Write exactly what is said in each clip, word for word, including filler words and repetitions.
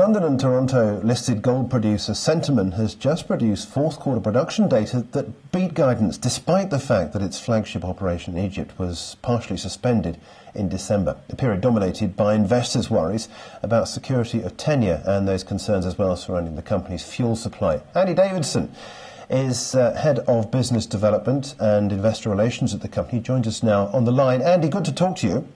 London and Toronto listed gold producer Centamin has just produced fourth quarter production data that beat guidance, despite the fact that its flagship operation in Egypt was partially suspended in December, a period dominated by investors' worries about security of tenure and those concerns as well surrounding the company's fuel supply. Andy Davidson is uh, Head of Business Development and Investor Relations at the company. He joins us now on the line. Andy, good to talk to you.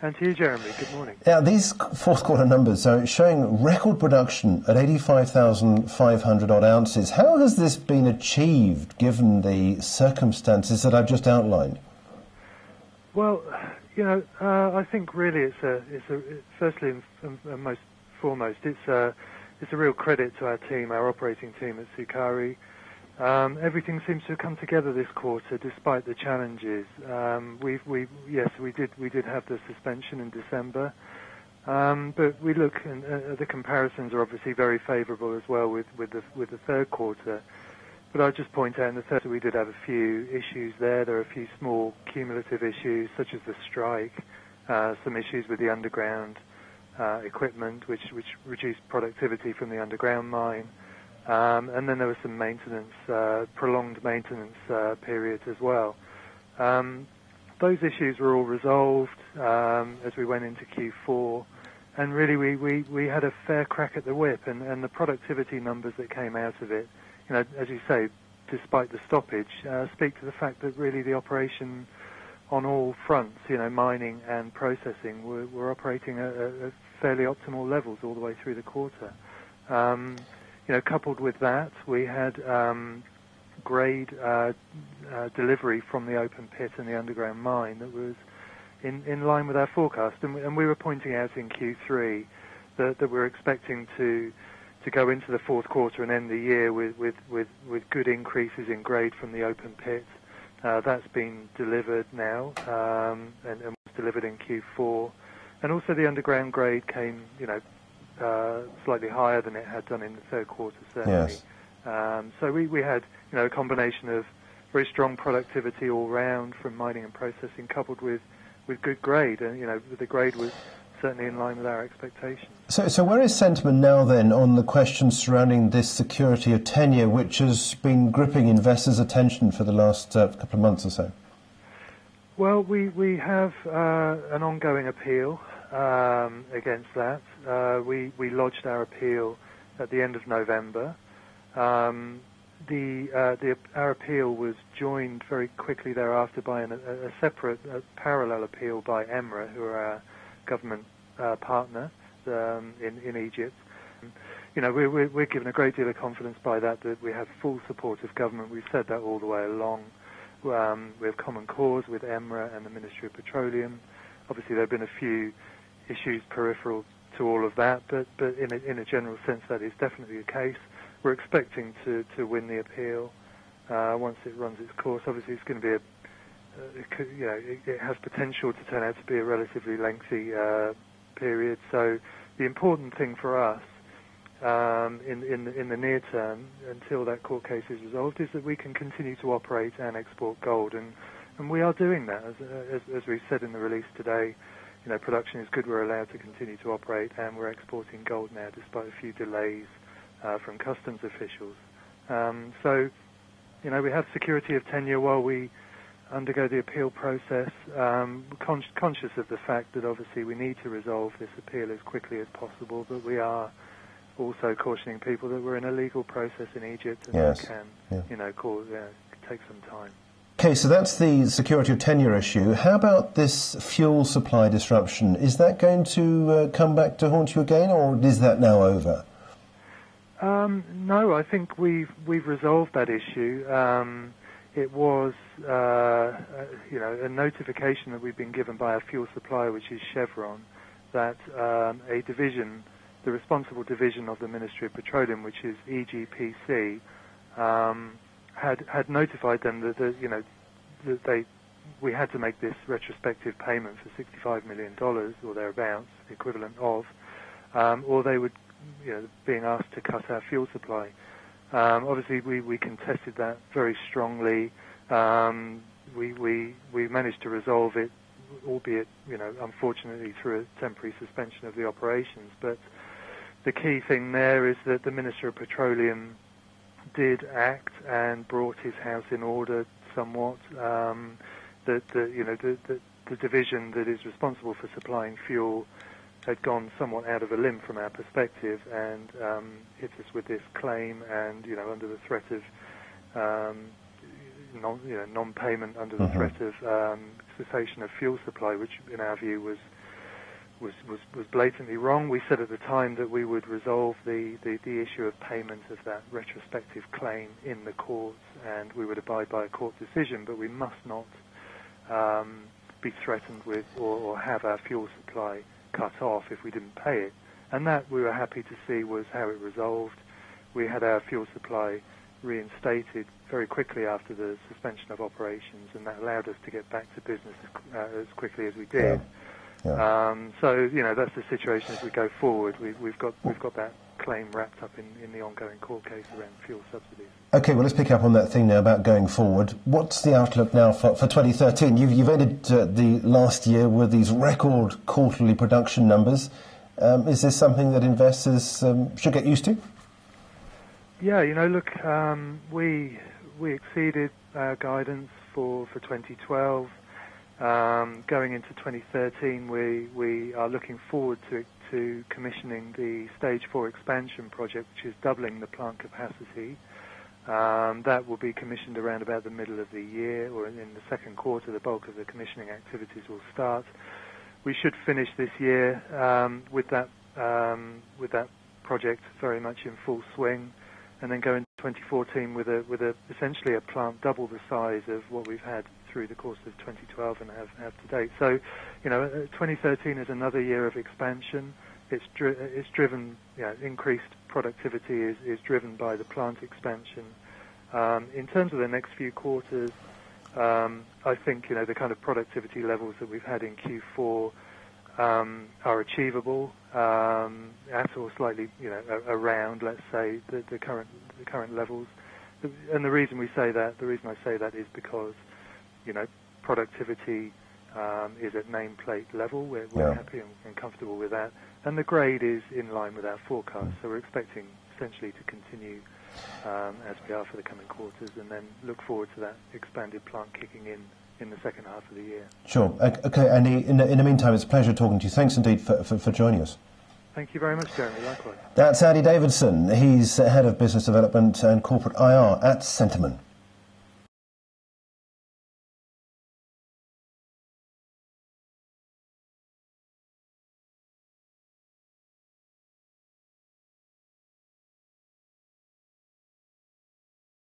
And to you, Jeremy. Good morning. Now, these fourth quarter numbers are showing record production at eighty-five thousand five hundred odd ounces. How has this been achieved given the circumstances that I've just outlined? Well, you know, uh, I think really it's a, it's a firstly and, and most foremost, it's a, it's a real credit to our team, our operating team at Sukari. Um, everything seems to have come together this quarter, despite the challenges. Um, we've, we, yes, we did, we did have the suspension in December, um, but we look, and uh, the comparisons are obviously very favourable as well with with the with the third quarter. But I'll just point out in the third quarter we did have a few issues there. There are a few small cumulative issues, such as the strike, uh, some issues with the underground uh, equipment, which which reduced productivity from the underground mine. Um, and then there was some maintenance, uh, prolonged maintenance uh, periods as well. Um, those issues were all resolved um, as we went into Q four, and really we, we, we had a fair crack at the whip, and, and the productivity numbers that came out of it, you know, as you say, despite the stoppage, uh, speak to the fact that really the operation on all fronts, you know, mining and processing, were, were operating at, at fairly optimal levels all the way through the quarter. Um, You know, coupled with that, we had um, grade uh, uh, delivery from the open pit and the underground mine that was in, in line with our forecast. And we, and we were pointing out in Q three that, that we're expecting to to go into the fourth quarter and end the year with, with, with, with good increases in grade from the open pit. Uh, that's been delivered now um, and, and was delivered in Q four. And also the underground grade came, you know, Uh, slightly higher than it had done in the third quarter, certainly. Yes. Um, so we, we had, you know, a combination of very strong productivity all round from mining and processing, coupled with, with good grade, and you know the grade was certainly in line with our expectations. So, so where is Centamin now then on the question surrounding this security of tenure, which has been gripping investors' attention for the last uh, couple of months or so? Well, we we have uh, an ongoing appeal. Um, against that, uh, we we lodged our appeal at the end of November. Um, the uh, the our appeal was joined very quickly thereafter by an, a, a separate, a parallel appeal by EMRA, who are our government uh, partner um, in in Egypt. You know, we're, we're we're given a great deal of confidence by that that we have full support of government. We've said that all the way along. Um, we have common cause with EMRA and the Ministry of Petroleum. Obviously, there have been a few issues peripheral to all of that, but, but in, a, in a general sense, that is definitely the case. We're expecting to, to win the appeal uh, once it runs its course. Obviously, it's going to be a, uh, it could, you know, it, it has potential to turn out to be a relatively lengthy uh, period. So, the important thing for us um, in, in, in the near term, until that court case is resolved, is that we can continue to operate and export gold, and and we are doing that, as, as, as we've said in the release today. You know, production is good. We're allowed to continue to operate, and we're exporting gold now, despite a few delays uh, from customs officials. Um, so, you know, we have security of tenure while we undergo the appeal process, um, con conscious of the fact that obviously we need to resolve this appeal as quickly as possible, but we are also cautioning people that we're in a legal process in Egypt, and yes, that can, yeah, you know, cause, uh, take some time. Okay, so that's the security of tenure issue. How about this fuel supply disruption? Is that going to uh, come back to haunt you again, or is that now over? Um, no, I think we've we've resolved that issue. Um, it was, uh, uh, you know, a notification that we've been given by our fuel supplier, which is Chevron, that um, a division, the responsible division of the Ministry of Petroleum, which is E G P C. Um, Had, had notified them that, that you know that they we had to make this retrospective payment for sixty-five million dollars or thereabouts, the equivalent of, um, or they would, you know, being asked to cut our fuel supply. Um, obviously, we, we contested that very strongly. Um, we we we managed to resolve it, albeit you know unfortunately through a temporary suspension of the operations, but. the key thing there is that the Minister of Petroleum did act and brought his house in order somewhat. Um, that the, you know, the, the, the division that is responsible for supplying fuel had gone somewhat out of a limb from our perspective, and um, hit us with this claim, and you know, under the threat of um, non, you know, non-payment, under the uh-huh. threat of um, cessation of fuel supply, which in our view was. Was, was, was blatantly wrong. We said at the time that we would resolve the, the, the issue of payment of that retrospective claim in the courts, and we would abide by a court decision, but we must not um, be threatened with or, or have our fuel supply cut off if we didn't pay it. And that, we were happy to see, was how it resolved. We had our fuel supply reinstated very quickly after the suspension of operations, and that allowed us to get back to business uh, as quickly as we did. Yeah. Yeah. Um, so you know, that's the situation as we go forward. We've, we've got we've got that claim wrapped up in, in the ongoing court case around fuel subsidies. Okay, well, let's pick up on that thing now about going forward. What's the outlook now for, for twenty thirteen? You've, you've ended uh, the last year with these record quarterly production numbers. Um, is this something that investors um, should get used to? Yeah, you know, look, um, we we exceeded our guidance for for twenty twelve. Um, going into twenty thirteen, we, we are looking forward to, to commissioning the Stage four expansion project, which is doubling the plant capacity. Um, that will be commissioned around about the middle of the year, or in the second quarter, the bulk of the commissioning activities will start. We should finish this year um, with that um, with that project very much in full swing, and then go into twenty fourteen with a with a essentially a plant double the size of what we've had through the course of twenty twelve and have, have to date. So, you know, twenty thirteen is another year of expansion. It's dri it's driven, you know, increased productivity is, is driven by the plant expansion. Um, in terms of the next few quarters, um, I think, you know, the kind of productivity levels that we've had in Q four um, are achievable, um, at or slightly, you know, around, let's say, the, the current the current levels. And the reason we say that, the reason I say that is because, you know, productivity um, is at nameplate level. We're, we're yeah. happy and, and comfortable with that. And the grade is in line with our forecast. So we're expecting essentially to continue um, as we are for the coming quarters, and then look forward to that expanded plant kicking in in the second half of the year. Sure. Okay, Andy, in the, in the meantime, it's a pleasure talking to you. Thanks indeed for, for, for joining us. Thank you very much, Jeremy. Likewise. That's Andy Davidson. He's Head of Business Development and Corporate I R at Centamin.